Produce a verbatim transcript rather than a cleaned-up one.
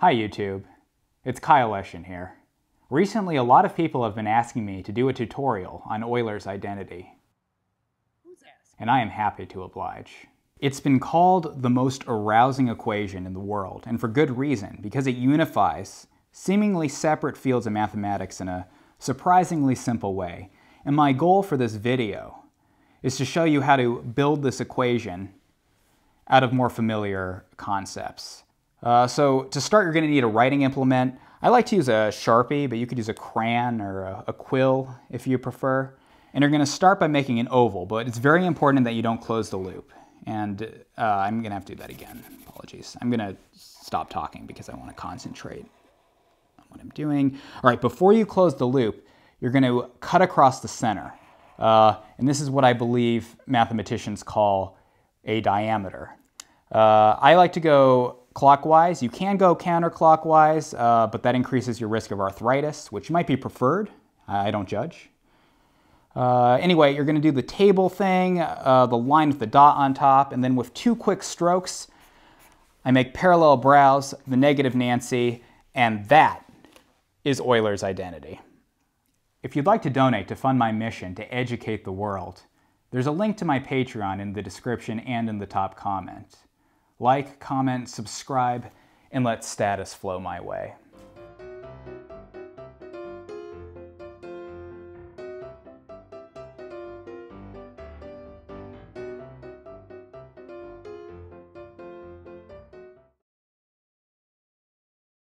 Hi YouTube, it's Kyle Eschen here. Recently, a lot of people have been asking me to do a tutorial on Euler's identity, and I am happy to oblige. It's been called the most arousing equation in the world, and for good reason, because it unifies seemingly separate fields of mathematics in a surprisingly simple way. And my goal for this video is to show you how to build this equation out of more familiar concepts. Uh, so to start, you're going to need a writing implement. I like to use a Sharpie, but you could use a crayon or a, a quill if you prefer. And you're going to start by making an oval, but it's very important that you don't close the loop. And uh, I'm going to have to do that again. Apologies. I'm going to stop talking because I want to concentrate on what I'm doing. All right, before you close the loop, you're going to cut across the center. Uh, and this is what I believe mathematicians call a diameter. Uh, I like to go clockwise. You can go counterclockwise, uh, but that increases your risk of arthritis, which might be preferred. I don't judge. Uh, anyway, you're going to do the table thing, uh, the line with the dot on top, and then with two quick strokes, I make parallel brows, the negative Nancy, and that is Euler's identity. If you'd like to donate to fund my mission to educate the world, there's a link to my Patreon in the description and in the top comment. Like, comment, subscribe, and let status flow my way.